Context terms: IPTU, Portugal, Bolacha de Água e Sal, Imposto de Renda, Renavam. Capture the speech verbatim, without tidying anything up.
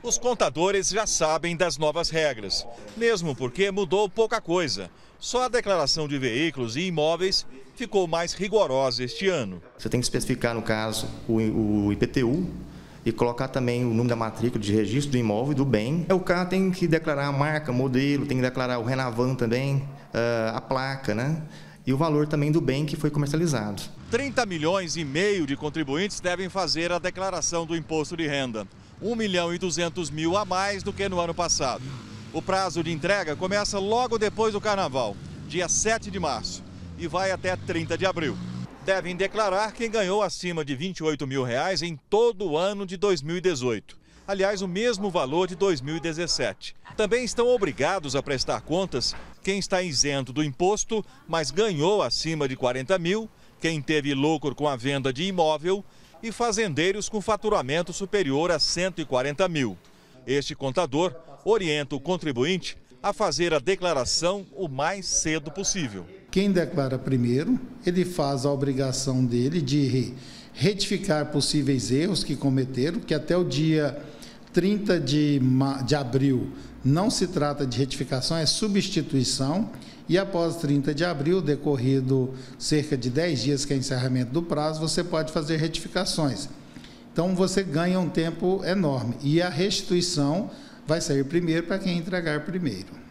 Os contadores já sabem das novas regras, mesmo porque mudou pouca coisa. Só a declaração de veículos e imóveis ficou mais rigorosa este ano. Você tem que especificar, no caso, o I P T U e colocar também o número da matrícula de registro do imóvel e do bem. O carro tem que declarar a marca, modelo, tem que declarar o Renavam também, a placa, né? E o valor também do bem que foi comercializado. trinta milhões e meio de contribuintes devem fazer a declaração do Imposto de Renda. um milhão e duzentos mil a mais do que no ano passado. O prazo de entrega começa logo depois do Carnaval, dia sete de março, e vai até trinta de abril. Devem declarar quem ganhou acima de vinte e oito mil reais em todo o ano de dois mil e dezoito. Aliás, o mesmo valor de dois mil e dezessete. Também estão obrigados a prestar contas quem está isento do imposto, mas ganhou acima de quarenta mil, quem teve lucro com a venda de imóvel e fazendeiros com faturamento superior a cento e quarenta mil. Este contador orienta o contribuinte a fazer a declaração o mais cedo possível. Quem declara primeiro, ele faz a obrigação dele de retificar possíveis erros que cometeram, que até o dia trinta de abril não se trata de retificação, é substituição, e após trinta de abril, decorrido cerca de dez dias, que é encerramento do prazo, você pode fazer retificações. Então você ganha um tempo enorme, e a restituição vai sair primeiro para quem entregar primeiro.